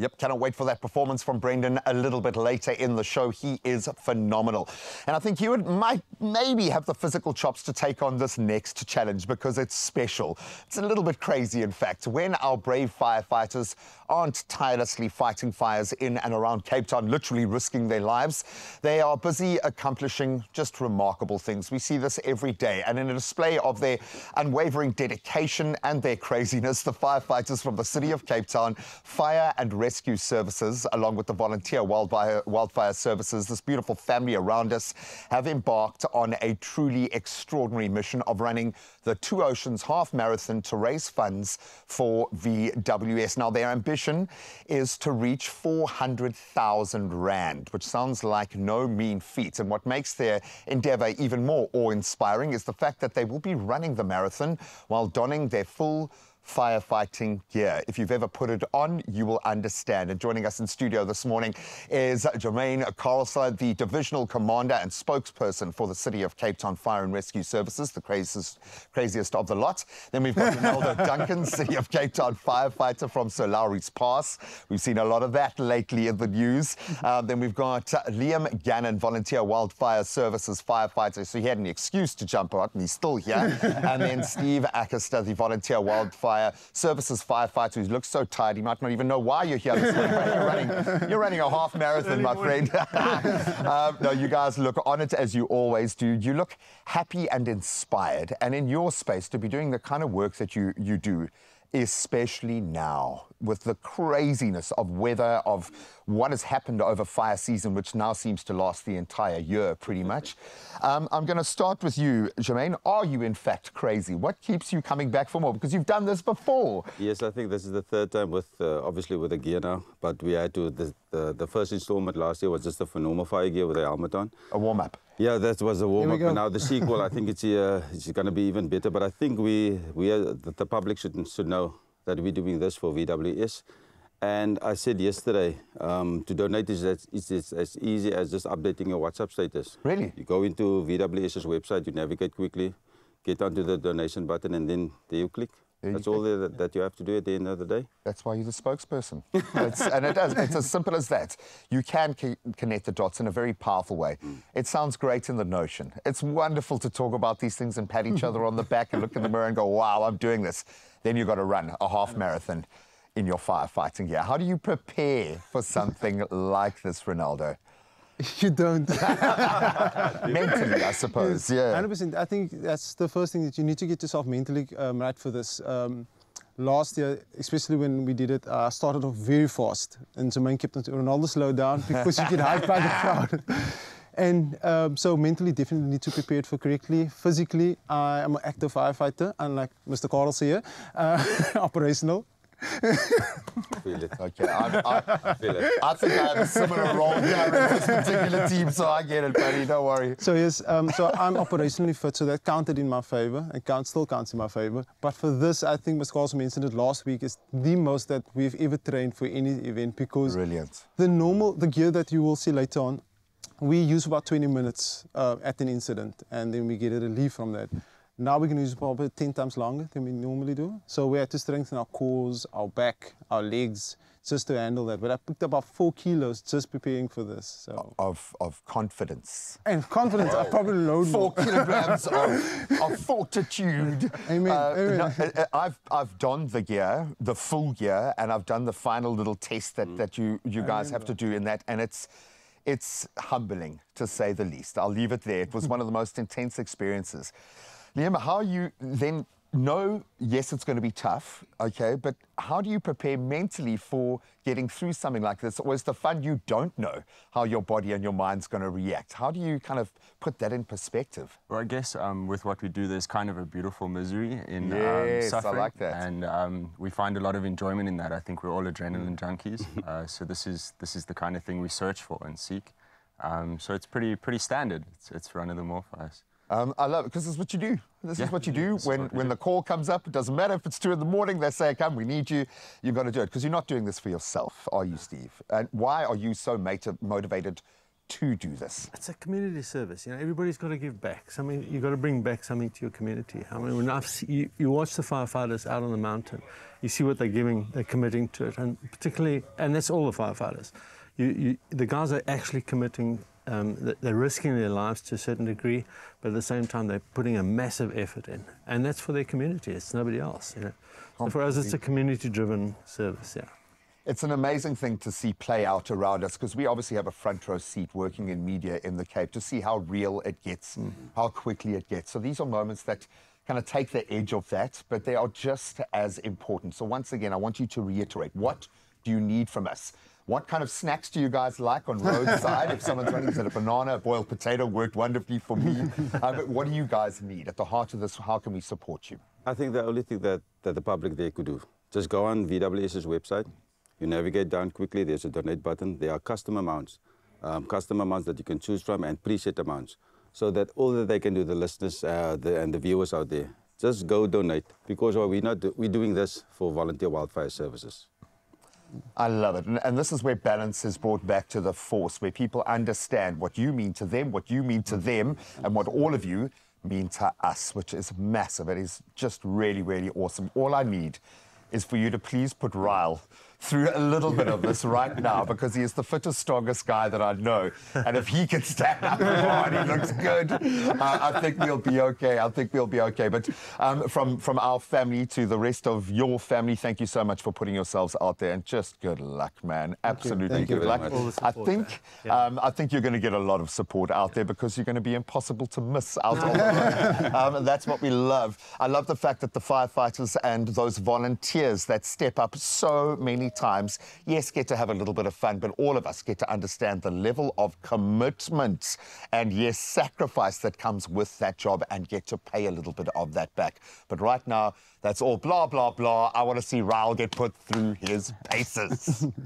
Yep, cannot wait for that performance from Brendan a little bit later in the show. He is phenomenal. And I think he would maybe have the physical chops to take on this next challenge because it's special. It's a little bit crazy, in fact. When our brave firefighters aren't tirelessly fighting fires in and around Cape Town, literally risking their lives, they are busy accomplishing just remarkable things. We see this every day. And in a display of their unwavering dedication and their craziness, the firefighters from the City of Cape Town Fire and Rescue Services, along with the Volunteer Wildfire Services, this beautiful family around us, have embarked on a truly extraordinary mission of running the Two Oceans Half Marathon to raise funds for VWS. Now, their ambition is to reach 400,000 Rand, which sounds like no mean feat. And what makes their endeavour even more awe-inspiring is the fact that they will be running the marathon while donning their full firefighting gear. If you've ever put it on, you will understand. And joining us in studio this morning is Jermaine Carlside, the Divisional Commander and Spokesperson for the City of Cape Town Fire and Rescue Services, the craziest of the lot. Then we've got Ronaldo Duncan, City of Cape Town firefighter from Sir Lowry's Pass. We've seen a lot of that lately in the news. Then we've got Liam Gannon, Volunteer Wildfire Services firefighter, so he had an excuse to jump out and he's still here. And then Steve Ackister, the Volunteer Wildfire Services firefighter, who looks so tired he might not even know why you're here this morning. You're running a half marathon, my friend. No, you guys look on it as you always do. You look happy and inspired, and in your space to be doing the kind of work that you do, especially now with the craziness of weather, of what has happened over fire season, which now seems to last the entire year pretty much. I'm going to start with you, Jermaine. Are you in fact crazy? What keeps you coming back for more? Because you've done this before. Yes, I think this is the third time with, obviously with the gear now, but we had to, the first installment last year was just the phenomenal fire gear with the helmet on. A warm-up. Yeah, that was a warm-up. Now the sequel, I think it's going to be even better, but I think the public should know that we're doing this for VWS. And I said yesterday, to donate is as easy as just updating your WhatsApp status. Really? You go into VWS's website, you navigate quickly, get onto the donation button, and then there you click. That's all that you have to do at the end of the day. That's why you're the spokesperson. It's as simple as that. You can connect the dots in a very powerful way. It sounds great in the notion. It's wonderful to talk about these things and pat each other on the back and look in the mirror and go, wow, I'm doing this. Then you've got to run a half marathon in your firefighting gear. How do you prepare for something like this, Ronaldo? You don't. Mentally, I suppose, yeah. 100%. I think that's the first thing, that you need to get yourself mentally right for this. Last year, especially when we did it, I started off very fast. And Jermaine kept on to Ronaldo, slow down, because you get hyped by the crowd. And so mentally, definitely need to prepare it for correctly. Physically, I am an active firefighter, unlike Mr. Carl's here, operational. Feel it. Okay, feel it. I think I have a similar role here in this particular team, so I get it, buddy. Don't worry. So yes, so I'm operationally fit, so that counted in my favour, and still counts in my favour. But for this, I think Ms. Carlson mentioned it last week, is the most that we've ever trained for any event, because brilliant. The gear that you will see later on, we use about 20 minutes at an incident, and then we get a relief from that. Now we can use probably 10 times longer than we normally do. So we had to strengthen our cores, our back, our legs, just to handle that. But I picked up about 4 kilos just preparing for this. So. Of confidence. And confidence, I probably load 4 kilograms of fortitude. Amen. Amen. No, I've donned the gear, the full gear, and I've done the final little test that you guys have to do in that, and it's humbling, to say the least. I'll leave it there. It was one of the most intense experiences. Liam, how you then know, yes, it's going to be tough, okay, but how do you prepare mentally for getting through something like this? Or is the fun you don't know how your body and your mind's going to react? How do you kind of put that in perspective? Well, I guess with what we do, there's kind of a beautiful misery in suffering. I like that. And we find a lot of enjoyment in that. I think we're all adrenaline junkies. So this is the kind of thing we search for and seek. So it's pretty standard. It's run of the mill for us. I love it, because this is what you do. This is what you do when the call comes up. It doesn't matter if it's 2 in the morning, they say, come, we need you. You've got to do it, because you're not doing this for yourself, are you, Steve? And why are you so motivated to do this? It's a community service. You know, everybody's got to give back. Something, you've got to bring back something to your community. I mean, when you watch the firefighters out on the mountain, you see what they're giving, they're committing to it, and particularly, and that's all the firefighters. The guys are actually committing. They're risking their lives to a certain degree, but at the same time, they're putting a massive effort in, and that's for their community. It's nobody else. You know, so for us, it's a community-driven service. Yeah. It's an amazing thing to see play out around us, because we obviously have a front row seat working in media in the Cape to see how real it gets, how quickly it gets. So these are moments that kind of take the edge of that, but they are just as important. So once again, I want you to reiterate, what do you need from us? What kind of snacks do you guys like on roadside? If someone's running, said a banana, a boiled potato worked wonderfully for me. But what do you guys need? At the heart of this, how can we support you? I think the only thing that the public there could do, just go on VWS's website. You navigate down quickly, there's a donate button. There are custom amounts that you can choose from, and preset amounts. So that all that they can do, the listeners and the viewers out there, just go donate, because we're doing this for Volunteer Wildfire Services. I love it. And this is where balance is brought back to the force, where people understand what you mean to them, what you mean to them, and what all of you mean to us, which is massive. It is just really, really awesome. All I need is for you to please put Ryle through a little bit of this right now, because he is the fittest, strongest guy that I know. And if he can stand up and he looks good, I think we'll be okay. I think we'll be okay. But from our family to the rest of your family, thank you so much for putting yourselves out there, and just good luck, man. Absolutely good luck. I think you're going to get a lot of support out there, because you're going to be impossible to miss out on the road. That's what we love. I love the fact that the firefighters and those volunteers that step up so many times, yes, get to have a little bit of fun, but all of us get to understand the level of commitment and, yes, sacrifice that comes with that job, and get to pay a little bit of that back. But right now, that's all blah, blah, blah. I want to see Raul get put through his paces.